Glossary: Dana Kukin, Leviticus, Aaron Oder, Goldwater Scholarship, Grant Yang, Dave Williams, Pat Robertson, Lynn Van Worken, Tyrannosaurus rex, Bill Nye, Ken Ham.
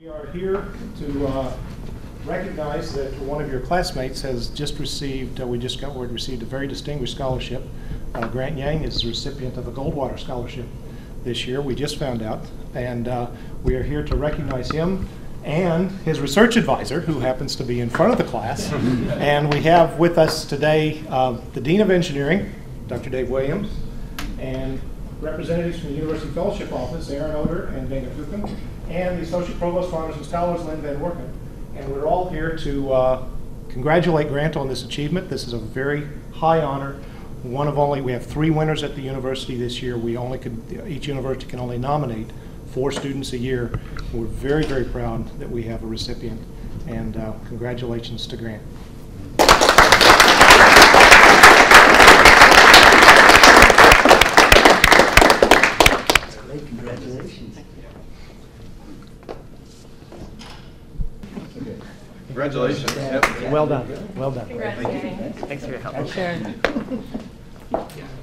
We are here to recognize that one of your classmates has just received, we just got word, received a very distinguished scholarship. Grant Yang is the recipient of a Goldwater Scholarship this year, we just found out, and we are here to recognize him and his research advisor, who happens to be in front of the class. And we have with us today the Dean of Engineering, Dr. Dave Williams, and representatives from the University Fellowship Office, Aaron Oder and Dana Kukin, and the Associate Provost for Honors and Scholars, Lynn Van Worken. And we're all here to congratulate Grant on this achievement. This is a very high honor. One of only, we have three winners at the university this year. We only could, each university can only nominate 4 students a year. We're very, very proud that we have a recipient. And congratulations to Grant. Congratulations. Okay. Congratulations. Yep. Well done. Well done. Congratulations. Thank you. Thanks for your help. Sure.